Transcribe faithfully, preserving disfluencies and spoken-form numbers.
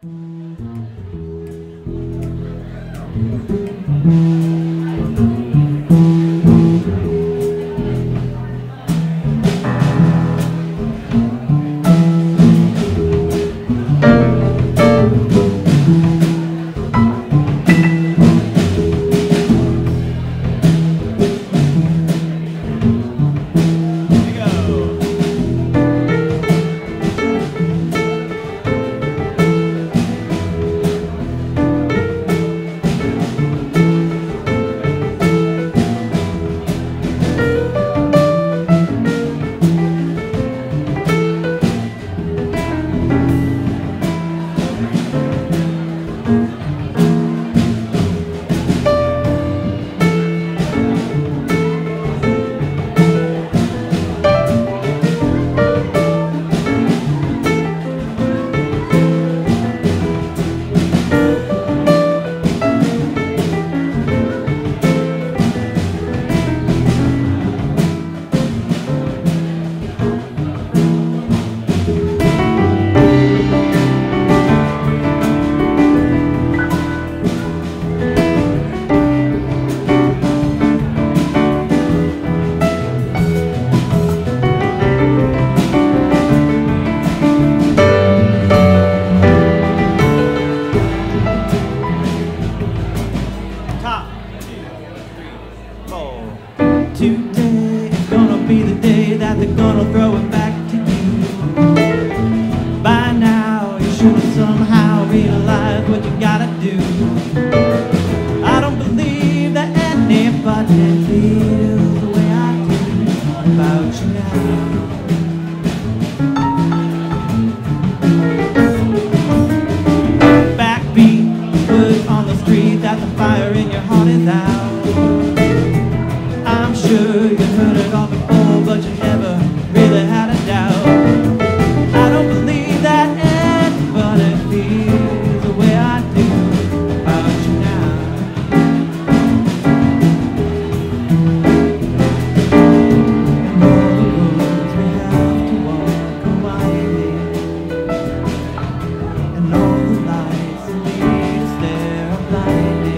Today is gonna be the day that they're gonna throw it back to you. By now, you should have somehow realized what you gotta do. I don't believe that anybody feels the way I do about you now. Backbeat, words on the street that the fire in your heart is out. I'm sure you heard it all before, but you never really had a doubt. I don't believe that anybody feels the way I do about you now. And all the roads we have to walk are winding, and all the lights that lead us there are blinding.